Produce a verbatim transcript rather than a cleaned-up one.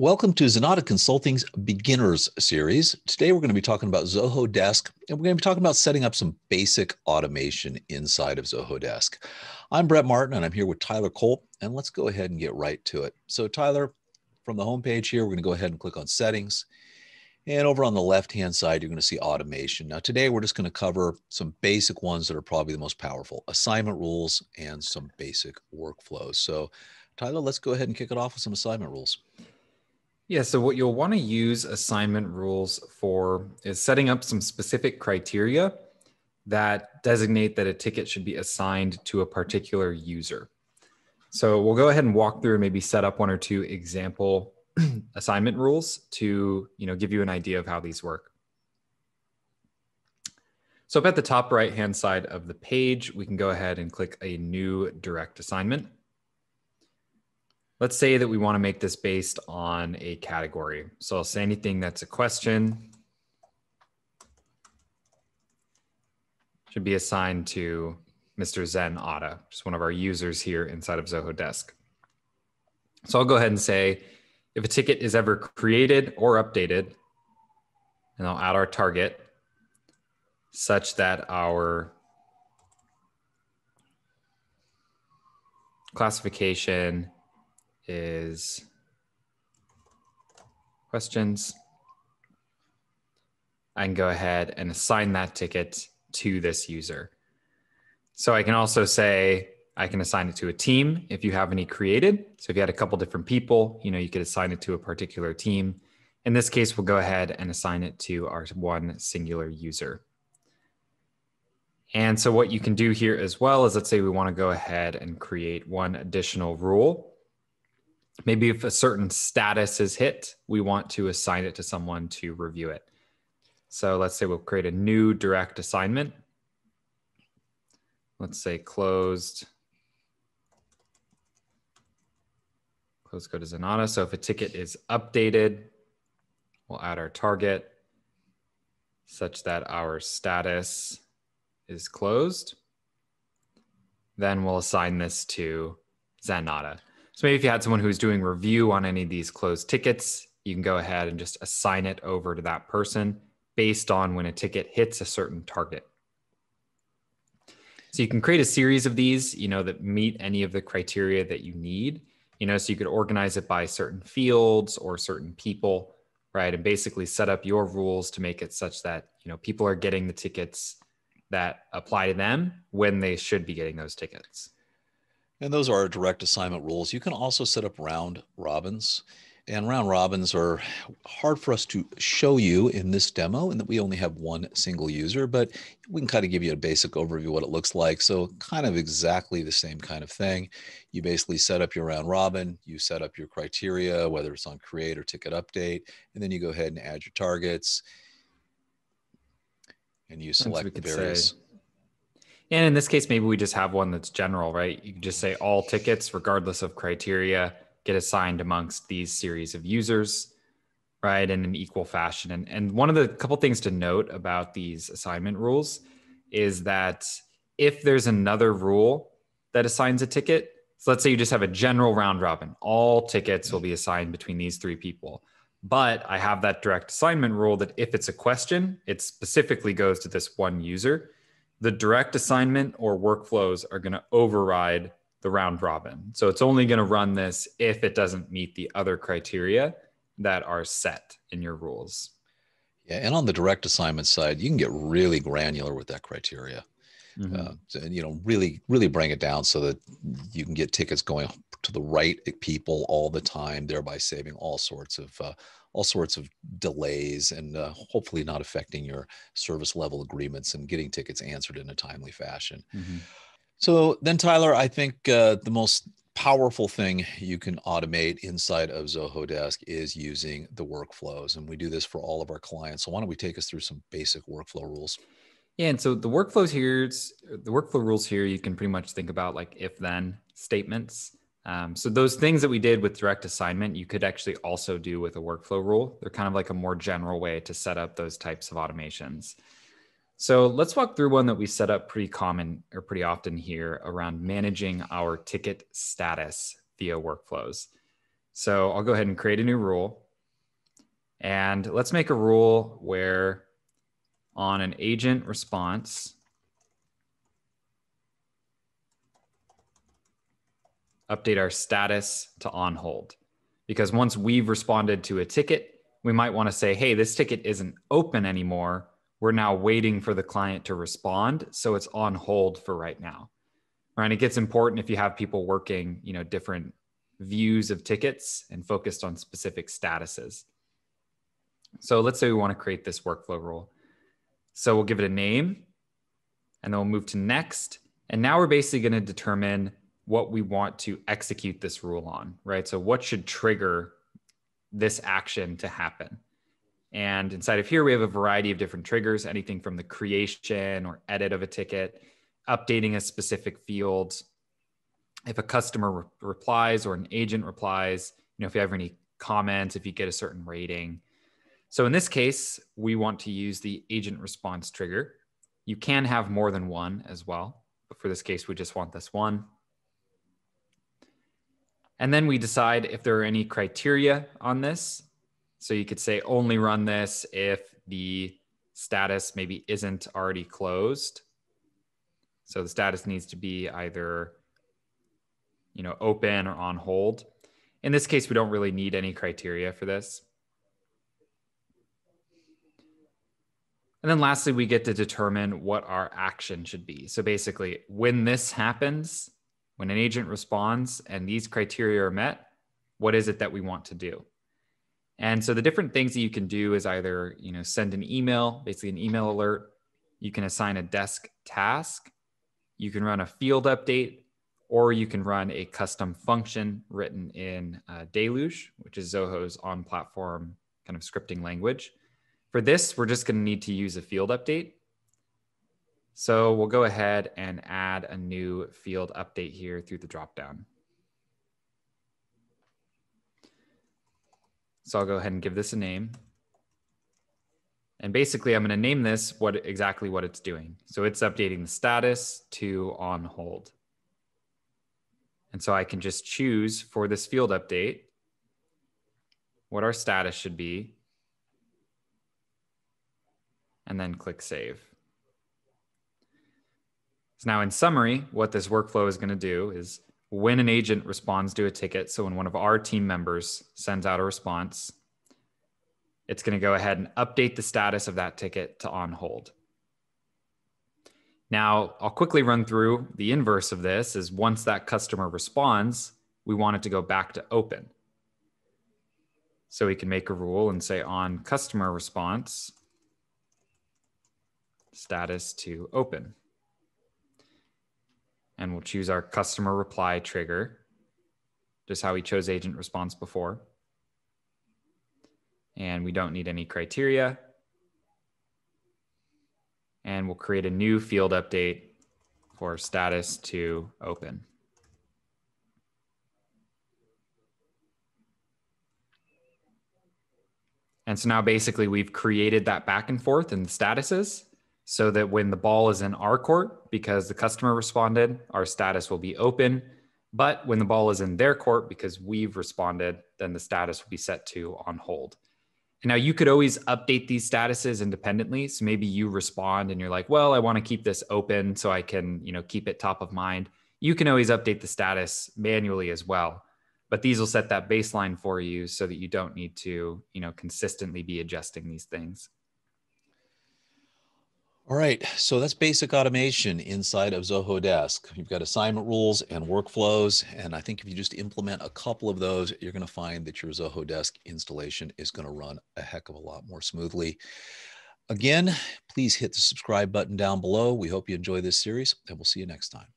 Welcome to Zenatta Consulting's Beginners Series. Today, we're going to be talking about Zoho Desk, and we're going to be talking about setting up some basic automation inside of Zoho Desk. I'm Brett Martin, and I'm here with Tyler Colt, and let's go ahead and get right to it. So Tyler, from the homepage here, we're going to go ahead and click on Settings. And over on the left-hand side, you're going to see Automation. Now, today, we're just going to cover some basic ones that are probably the most powerful, assignment rules and some basic workflows. So Tyler, let's go ahead and kick it off with some assignment rules. Yeah, so what you'll want to use assignment rules for is setting up some specific criteria that designate that a ticket should be assigned to a particular user. So we'll go ahead and walk through and maybe set up one or two example assignment rules to, you know, give you an idea of how these work. So up at the top right-hand side of the page, we can go ahead and click a new direct assignment. Let's say that we want to make this based on a category. So I'll say anything that's a question should be assigned to Mister Zenatta, just one of our users here inside of Zoho Desk. So I'll go ahead and say, if a ticket is ever created or updated, and I'll add our target such that our classification is questions. I can go ahead and assign that ticket to this user. So I can also say, I can assign it to a team if you have any created. So if you had a couple different people, you know, you could assign it to a particular team. In this case, we'll go ahead and assign it to our one singular user. And so what you can do here as well is, let's say we want to go ahead and create one additional rule. Maybe if a certain status is hit, we want to assign it to someone to review it. So let's say we'll create a new direct assignment. Let's say closed. Close go to Zenatta. So if a ticket is updated, we'll add our target such that our status is closed. Then we'll assign this to Zenatta. So maybe if you had someone who's doing review on any of these closed tickets, you can go ahead and just assign it over to that person based on when a ticket hits a certain target. So you can create a series of these, you know, that meet any of the criteria that you need, you know, so you could organize it by certain fields or certain people, right? And basically set up your rules to make it such that, you know, people are getting the tickets that apply to them when they should be getting those tickets. And those are our direct assignment rules. You can also set up round robins. And round robins are hard for us to show you in this demo, in that we only have one single user, but we can kind of give you a basic overview of what it looks like. So kind of exactly the same kind of thing. You basically set up your round robin, you set up your criteria, whether it's on create or ticket update, and then you go ahead and add your targets and you select the various. And in this case, maybe we just have one that's general, right? You can just say all tickets, regardless of criteria, get assigned amongst these series of users, right? In an equal fashion. And, and one of the couple things to note about these assignment rules is that if there's another rule that assigns a ticket, so let's say you just have a general round robin, all tickets will be assigned between these three people. But I have that direct assignment rule that if it's a question, it specifically goes to this one user. The direct assignment or workflows are going to override the round robin. So it's only going to run this if it doesn't meet the other criteria that are set in your rules. Yeah, and on the direct assignment side, you can get really granular with that criteria. Mm-hmm. uh, and, you know, really, really bring it down so that you can get tickets going to the right people all the time, thereby saving all sorts of uh, all sorts of delays and uh, hopefully not affecting your service level agreements and getting tickets answered in a timely fashion. Mm-hmm. So then, Tyler, I think uh, the most powerful thing you can automate inside of Zoho Desk is using the workflows. And we do this for all of our clients. So why don't we take us through some basic workflow rules? Yeah, and so the workflows here, the workflow rules here, you can pretty much think about like if-then statements. Um, so those things that we did with direct assignment, you could actually also do with a workflow rule. They're kind of like a more general way to set up those types of automations. So let's walk through one that we set up pretty common or pretty often here around managing our ticket status via workflows. So I'll go ahead and create a new rule. And let's make a rule where on an agent response, update our status to on hold. Because once we've responded to a ticket, we might want to say, hey, this ticket isn't open anymore. We're now waiting for the client to respond. So it's on hold for right now. All right, it gets important if you have people working, you know, different views of tickets and focused on specific statuses. So let's say we want to create this workflow rule. So we'll give it a name and then we'll move to next. And now we're basically going to determine what we want to execute this rule on, right? So what should trigger this action to happen? And inside of here, we have a variety of different triggers, anything from the creation or edit of a ticket, updating a specific field. If a customer re- replies or an agent replies, you know, if you have any comments, if you get a certain rating. So in this case, we want to use the agent response trigger. You can have more than one as well, but for this case, we just want this one. And then we decide if there are any criteria on this. So you could say only run this if the status maybe isn't already closed. So the status needs to be either, you know, open or on hold. In this case, we don't really need any criteria for this. And then lastly, we get to determine what our action should be. So basically, when this happens, when an agent responds and these criteria are met, what is it that we want to do? And so the different things that you can do is either, you know, send an email, basically an email alert. You can assign a desk task. You can run a field update, or you can run a custom function written in uh, Deluge, which is Zoho's on-platform kind of scripting language. For this, we're just going to need to use a field update. So we'll go ahead and add a new field update here through the dropdown. So I'll go ahead and give this a name. And basically I'm going to name this what exactly what it's doing. So it's updating the status to on hold. And so I can just choose for this field update what our status should be and then click save. So now in summary, what this workflow is going to do is when an agent responds to a ticket, so when one of our team members sends out a response, it's going to go ahead and update the status of that ticket to on hold. Now, I'll quickly run through the inverse of this is once that customer responds, we want it to go back to open. So we can make a rule and say on customer response, status to open. And we'll choose our customer reply trigger, just how we chose agent response before. And we don't need any criteria. And we'll create a new field update for status to open. And so now basically we've created that back and forth in the statuses, so that when the ball is in our court, because the customer responded, our status will be open. But when the ball is in their court, because we've responded, then the status will be set to on hold. And now you could always update these statuses independently. So maybe you respond and you're like, well, I want to keep this open so I can, you know, keep it top of mind. You can always update the status manually as well. But these will set that baseline for you so that you don't need to, you know, consistently be adjusting these things. All right, so that's basic automation inside of Zoho Desk. You've got assignment rules and workflows, and I think if you just implement a couple of those, you're going to find that your Zoho Desk installation is going to run a heck of a lot more smoothly. Again, please hit the subscribe button down below. We hope you enjoy this series, and we'll see you next time.